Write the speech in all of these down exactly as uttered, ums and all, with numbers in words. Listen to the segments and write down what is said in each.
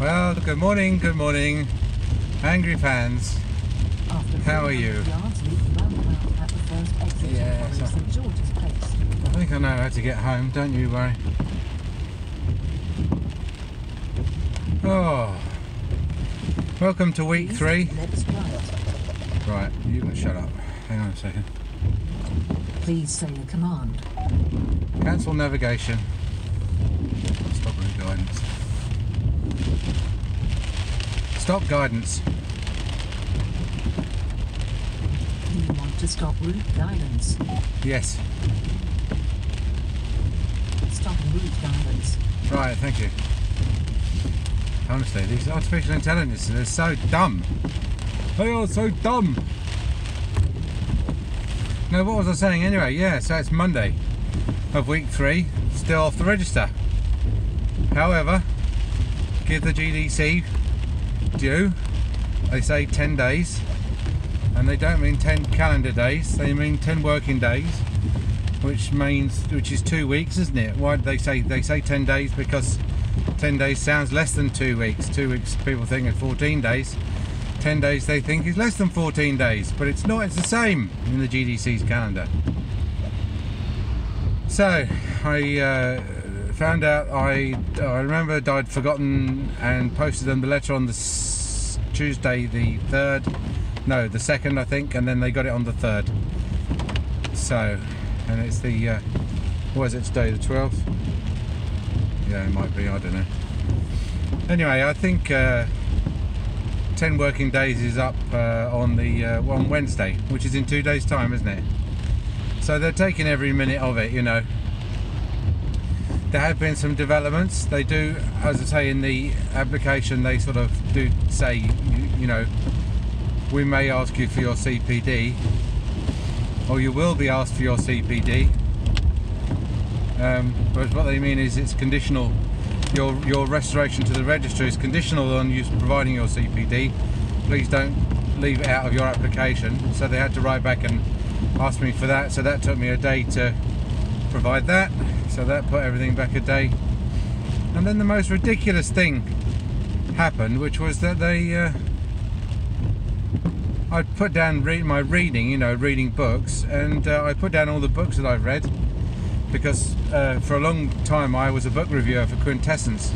Well, good morning, good morning, angry fans. How are you? Yeah, I think I know how to get home, don't you worry. Oh, welcome to week three. Right, you can shut up. Hang on a second. Please say the command. Cancel navigation. Stop guidance. Stop guidance. Do you want to stop route guidance? Yes. Stop route guidance. Right, thank you. Honestly, these artificial intelligences are so dumb. They are so dumb. Now, what was I saying anyway? Yeah, so it's Monday of week three, still off the register. However, give the G D C due. They say ten days, and they don't mean ten calendar days, they mean ten working days, which means, which is two weeks, isn't it? Why do they say, they say ten days? Because ten days sounds less than two weeks. Two weeks people think is fourteen days. ten days they think is less than fourteen days, but it's not, it's the same in the G D C's calendar. So I uh, found out, I, I remembered I'd forgotten and posted them the letter on the s Tuesday the third, no the second I think, and then they got it on the third. So, and it's the, uh, what is it today, the twelfth? Yeah, it might be, I don't know. Anyway, I think uh, ten working days is up uh, on the uh, on Wednesday, which is in two days time, isn't it? So they're taking every minute of it, you know. There have been some developments. They do, as I say in the application, they sort of do say, you, you know, we may ask you for your C P D, or you will be asked for your C P D. Um, but what they mean is it's conditional. Your, your restoration to the register is conditional on you providing your C P D. Please don't leave it out of your application. So they had to write back and ask me for that. So that took me a day to provide that. So that put everything back a day. And then the most ridiculous thing happened, which was that they... Uh, I put down re my reading, you know, reading books, and uh, I put down all the books that I've read. Because uh, for a long time I was a book reviewer for Quintessence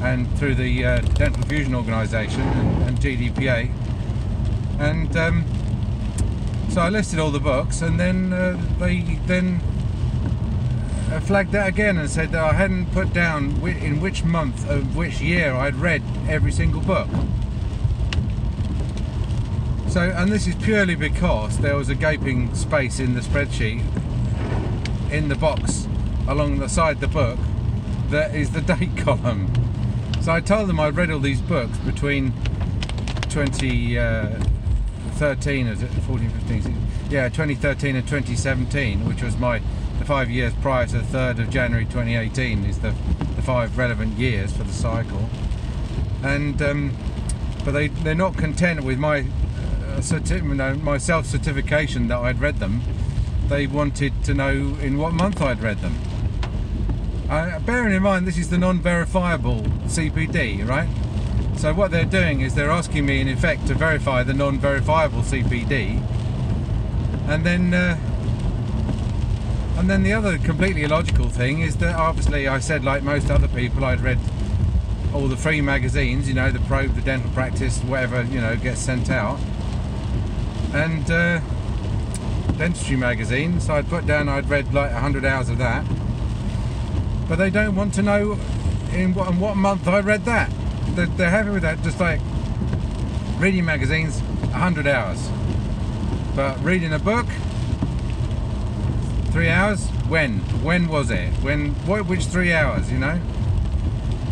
and through the uh, Dental Fusion Organisation and, and G D P A, and um, so I listed all the books, and then uh, they then flagged that again and said that I hadn't put down wh in which month of which year I'd read every single book. So, and this is purely because there was a gaping space in the spreadsheet in the box along the side of the book that is the date column. So I told them I'd read all these books between twenty thirteen, is it fourteen, fifteen, sixteen, yeah, twenty thirteen and twenty seventeen, which was my the five years prior to the third of January twenty eighteen is the, the five relevant years for the cycle. And um, but they they're not content with my uh, certi you know, my self-certification that I'd read them. They wanted to know in what month I'd read them. Uh, bearing in mind this is the non-verifiable C P D, right? So what they're doing is they're asking me in effect to verify the non-verifiable C P D, and then uh, and then the other completely illogical thing is that obviously I said, like most other people, I'd read all the free magazines, you know, the Probe, the Dental Practice, whatever, you know, gets sent out, and uh, Dentistry magazine, so I'd put down I'd read like a hundred hours of that, but they don't want to know in what, in what month I read that. They're, they're happy with that, just like reading magazines, a hundred hours, but reading a book, three hours. When? When was it? When? What, which three hours, you know?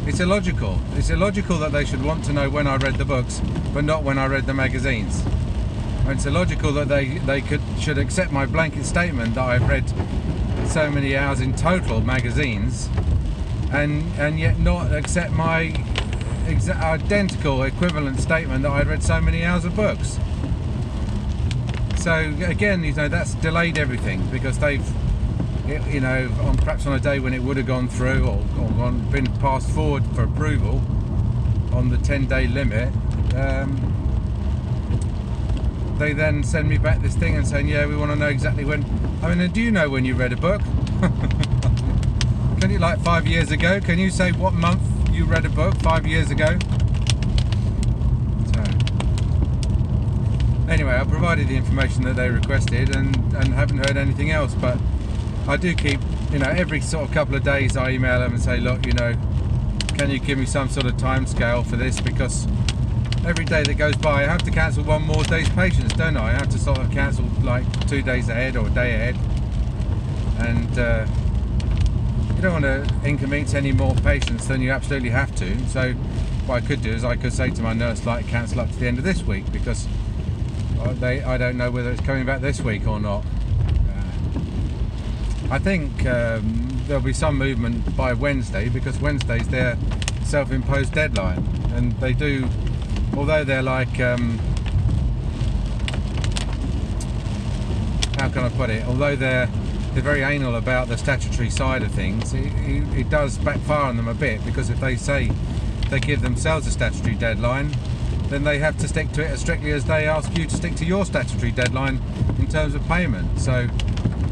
It's illogical. It's illogical that they should want to know when I read the books, but not when I read the magazines. It's illogical that they, they could should accept my blanket statement that I've read so many hours in total magazines, and and yet not accept my exa identical equivalent statement that I'd read so many hours of books. So again, you know, that's delayed everything because they've, you know, on, perhaps on a day when it would have gone through or, or gone, been passed forward for approval, on the ten day limit, um, they then send me back this thing and saying, yeah, we want to know exactly when. I mean, do you know when you read a book? Can you, like five years ago, can you say what month you read a book five years ago? So, anyway, I provided the information that they requested and, and haven't heard anything else, but I do keep, you know, every sort of couple of days I email them and say, look, you know, can you give me some sort of time scale for this? Because every day that goes by I have to cancel one more day's patients, don't I? I have to sort of cancel like two days ahead or a day ahead, and uh, you don't want to inconvenience any more patients than you absolutely have to. So what I could do is I could say to my nurse, like, cancel up to the end of this week, because they, I don't know whether it's coming back this week or not. I think um, there'll be some movement by Wednesday, because Wednesday's their self-imposed deadline, and they do, although they're like, um, how can I put it, although they're, they're very anal about the statutory side of things, it, it, it does backfire on them a bit, because if they say they give themselves a statutory deadline, then they have to stick to it as strictly as they ask you to stick to your statutory deadline in terms of payment. So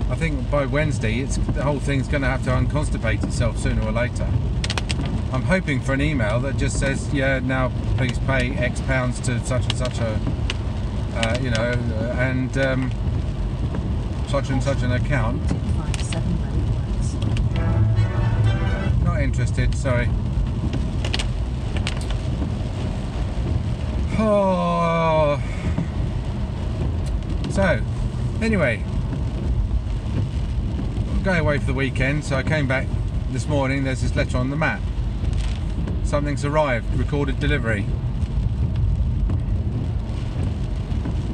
I think by Wednesday, it's, the whole thing's going to have to unconstipate itself sooner or later. I'm hoping for an email that just says, yeah, now please pay X pounds to such and such a, uh, you know, and um, such and such an account. Not interested, sorry. Oh. So, anyway. Going away for the weekend, so I came back this morning. There's this letter on the map. Something's arrived, recorded delivery.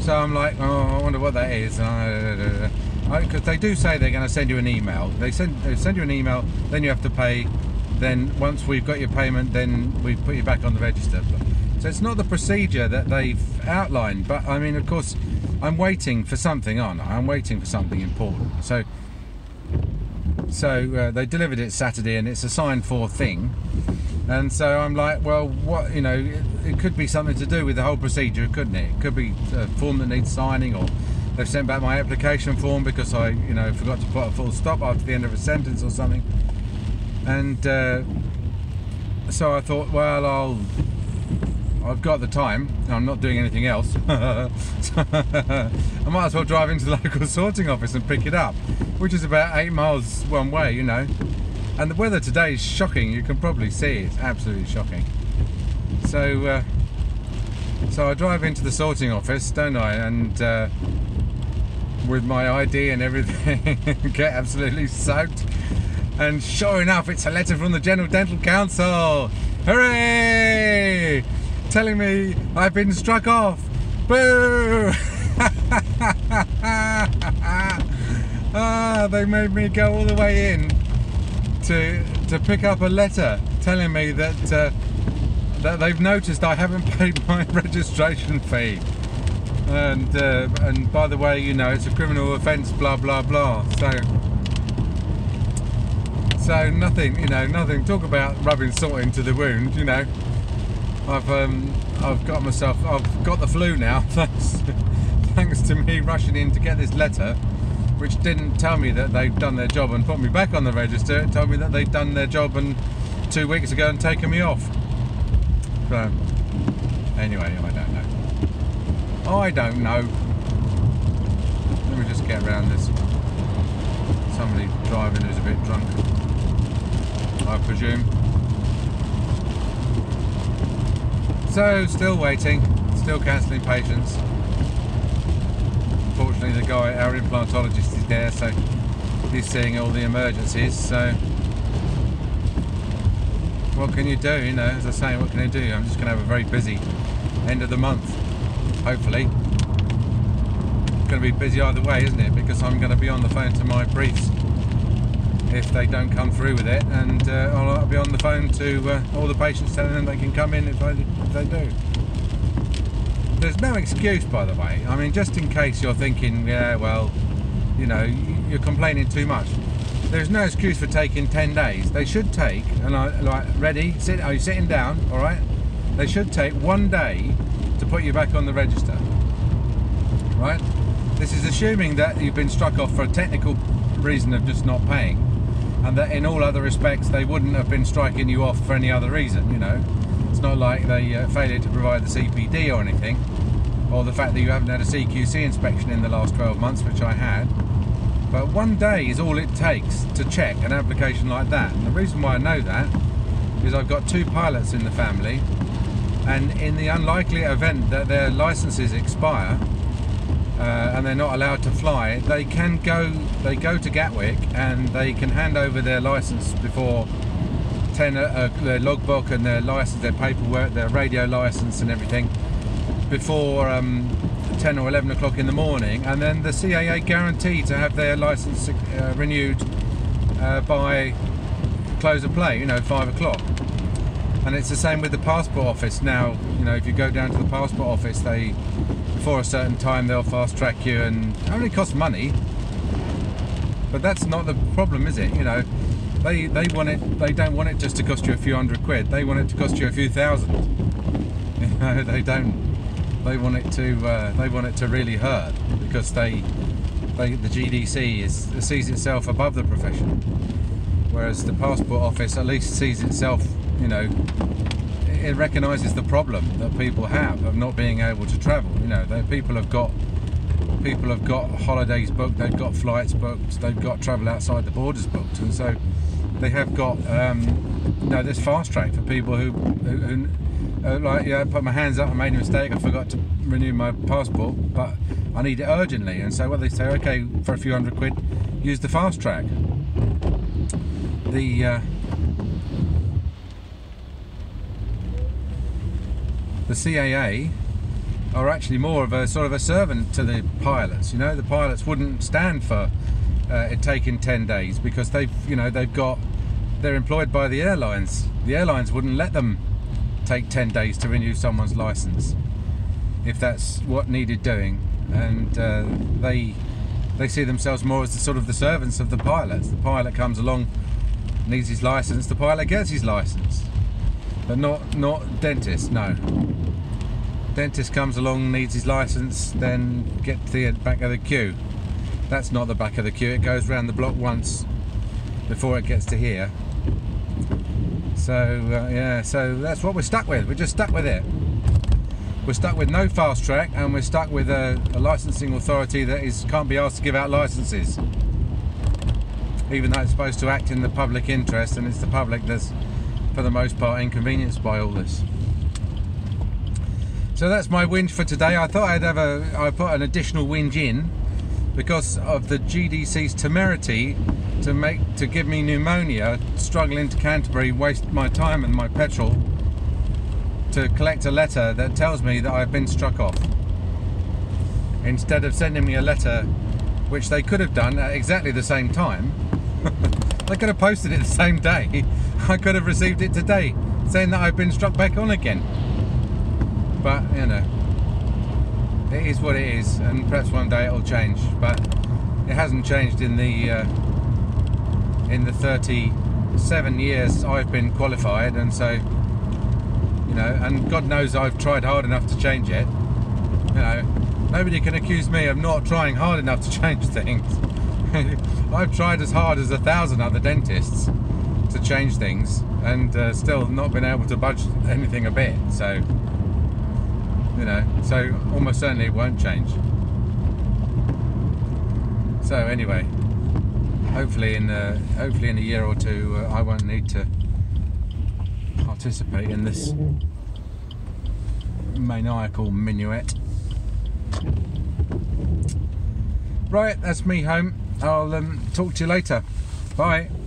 So I'm like, oh, I wonder what that is. Because they do say they're going to send you an email. They send they send you an email, then you have to pay. Then once we've got your payment, then we put you back on the register. So it's not the procedure that they've outlined. But I mean, of course, I'm waiting for something, aren't I? I'm waiting for something important. So. So uh, they delivered it Saturday, and it's a signed for thing, and so I'm like, well, what, you know, it, it could be something to do with the whole procedure, couldn't it? It could be a form that needs signing, or they've sent back my application form because I, you know, forgot to put a full stop after the end of a sentence or something. And uh, so I thought, well, I'll, I've got the time, I'm not doing anything else, so I might as well drive into the local sorting office and pick it up, which is about eight miles one way, you know. And the weather today is shocking, you can probably see it. It's absolutely shocking. So uh, so I drive into the sorting office, don't I, and uh, with my I D and everything, get absolutely soaked. And sure enough, it's a letter from the General Dental Council. Hooray! Telling me I've been struck off. Boo! Ah, they made me go all the way in to to pick up a letter telling me that uh, that they've noticed I haven't paid my registration fee, and uh, and by the way, you know, it's a criminal offence, blah blah blah. So so nothing, you know, nothing. Talk about rubbing salt into the wound, you know. I've um I've got myself I've got the flu now. Thanks thanks to me rushing in to get this letter, which didn't tell me that they'd done their job and put me back on the register. It told me that they'd done their job and two weeks ago and taken me off. So, anyway, I don't know. I don't know. Let me just get around this. Somebody driving who's a bit drunk, I presume. So, still waiting, still cancelling patients. Unfortunately, the guy, our implantologist, is there, so he's seeing all the emergencies. So, what can you do? You know, as I say, what can I do? I'm just going to have a very busy end of the month, hopefully. It's going to be busy either way, isn't it? Because I'm going to be on the phone to my briefs if they don't come through with it, and uh, I'll be on the phone to uh, all the patients, telling them they can come in if they, if they do. There's no excuse, by the way. I mean, just in case you're thinking, yeah, well, you know, you're complaining too much. There's no excuse for taking ten days. They should take, and I like, ready, sit, are you sitting down, all right? They should take one day to put you back on the register, right? This is assuming that you've been struck off for a technical reason of just not paying, and that in all other respects they wouldn't have been striking you off for any other reason, you know. It's not like they uh, failed to provide the C P D or anything, or the fact that you haven't had a C Q C inspection in the last twelve months, which I had. But one day is all it takes to check an application like that. And the reason why I know that is I've got two pilots in the family, and in the unlikely event that their licenses expire uh, and they're not allowed to fly, they can go they go to Gatwick and they can hand over their license before ten, uh, their logbook and their license, their paperwork, their radio license and everything, before um, ten or eleven o'clock in the morning, and then the C A A guarantee to have their license uh, renewed uh, by close of play, you know, five o'clock. And it's the same with the passport office now. You know, if you go down to the passport office, they, before a certain time, they'll fast track you, and it only costs money, but that's not the problem, is it? You know, they, they want it, they don't want it just to cost you a few hundred quid, they want it to cost you a few thousand, you know. They don't They want it to. Uh, they want it to really hurt, because they, they, the G D C is, sees itself above the profession, whereas the passport office at least sees itself. You know, it recognises the problem that people have of not being able to travel. You know, they, people have got, people have got holidays booked, they've got flights booked, they've got travel outside the borders booked, and so they have got. Um, you know, there's fast track for people who. who, who Uh, like, yeah, I put my hands up, I made a mistake, I forgot to renew my passport, but I need it urgently. And so what they say, okay, for a few hundred quid, use the fast track. The uh, the C A A are actually more of a sort of a servant to the pilots. You know, the pilots wouldn't stand for uh, it taking ten days, because they've, you know, they've got, they're employed by the airlines. The airlines wouldn't let them take ten days to renew someone's license if that's what needed doing, and uh, they they see themselves more as the sort of the servants of the pilots. The pilot comes along, needs his license, the pilot gets his license, but not not dentist. No, dentist comes along, needs his license, then get to the back of the queue. That's not the back of the queue, it goes round the block once before it gets to here. So uh, yeah, so that's what we're stuck with. We're just stuck with it. We're stuck with no fast track, and we're stuck with a, a licensing authority that is can't be asked to give out licences, even though it's supposed to act in the public interest, and it's the public that's, for the most part, inconvenienced by all this. So that's my whinge for today. I thought I'd have a, I put an additional whinge in because of the G D C's temerity to make to give me pneumonia, struggling to Canterbury, waste my time and my petrol to collect a letter that tells me that I've been struck off, instead of sending me a letter which they could have done at exactly the same time. They could have posted it the same day. I could have received it today saying that I've been struck back on again, but you know, it is what it is, and perhaps one day it'll change, but it hasn't changed in the uh, in the thirty-seven years I've been qualified. And so, you know, and God knows I've tried hard enough to change it. You know, nobody can accuse me of not trying hard enough to change things. I've tried as hard as a thousand other dentists to change things, and uh, still not been able to budge anything a bit. So, you know, so almost certainly it won't change. So anyway, hopefully in uh, hopefully in a year or two, uh, I won't need to participate in this maniacal minuet. Right, that's me home. I'll um, talk to you later. Bye.